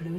Blue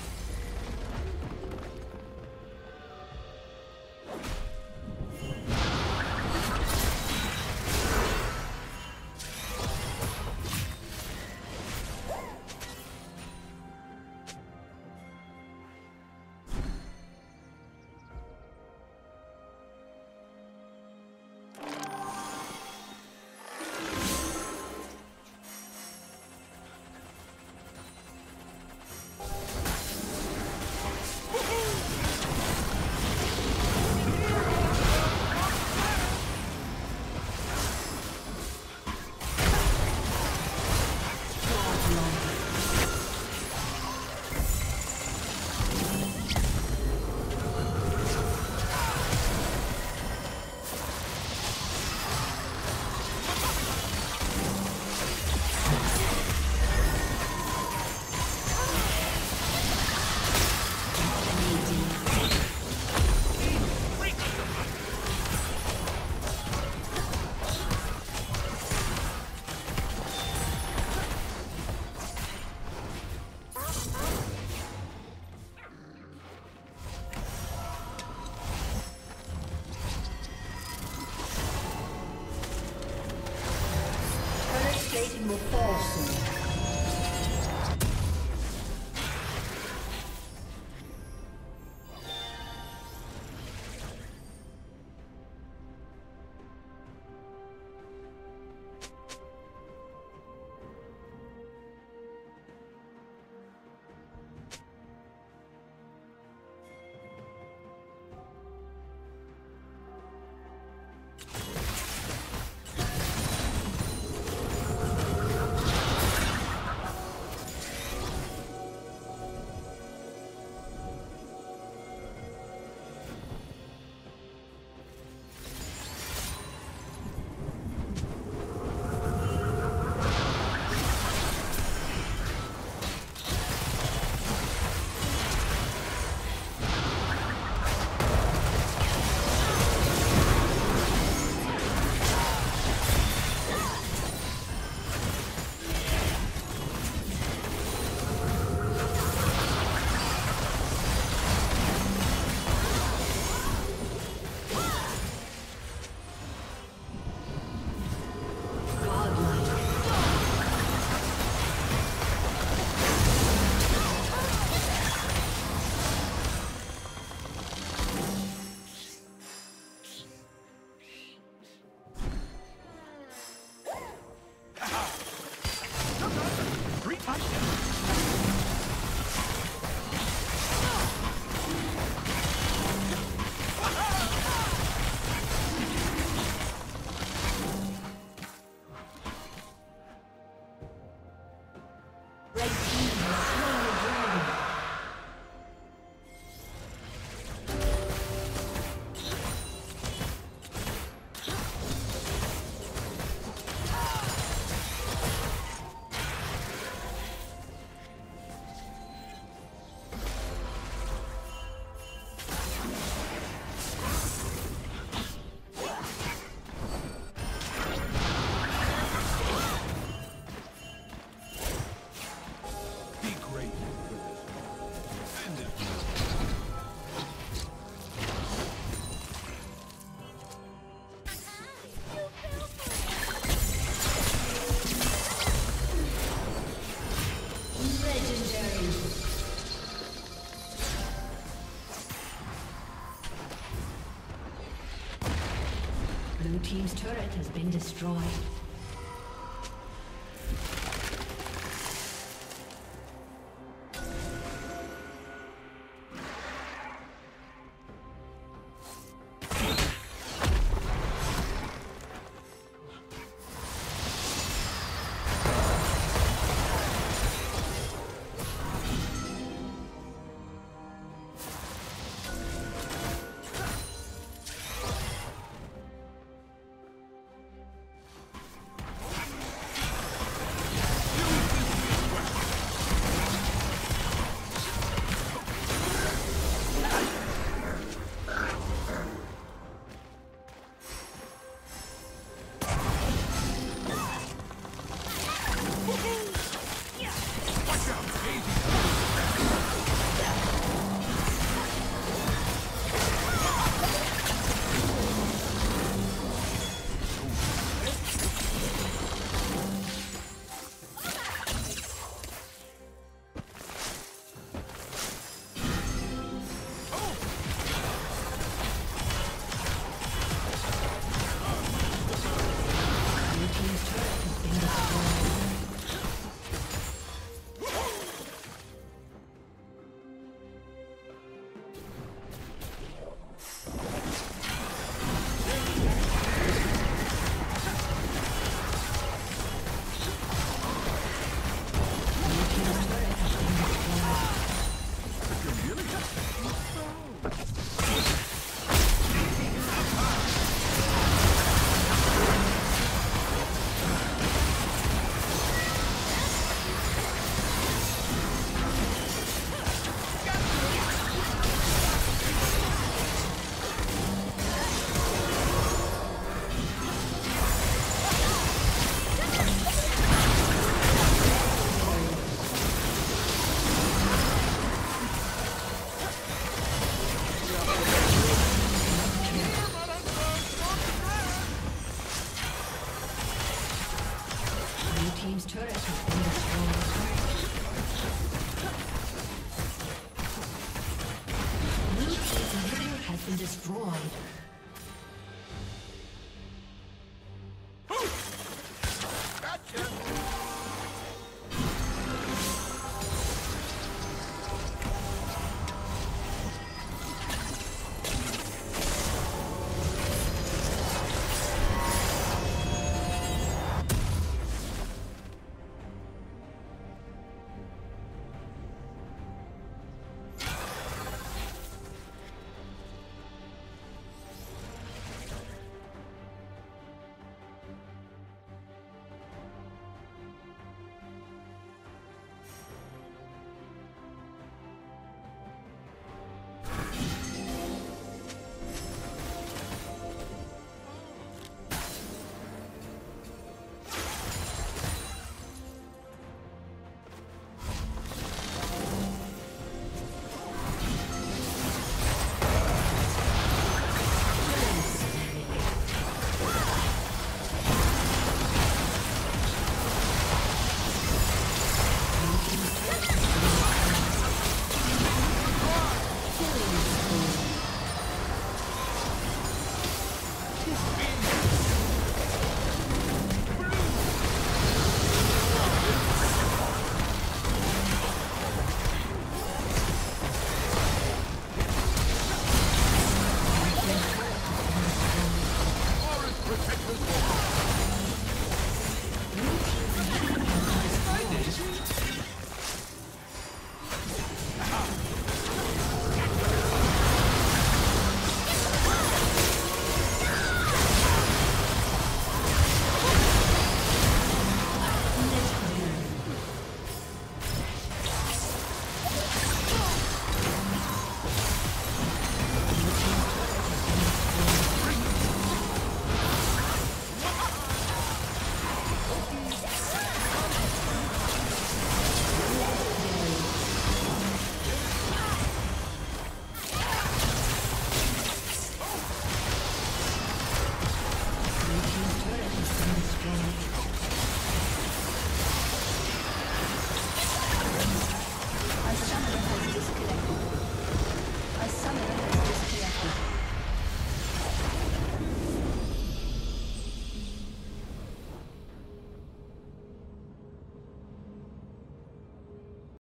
Blue team's turret has been destroyed.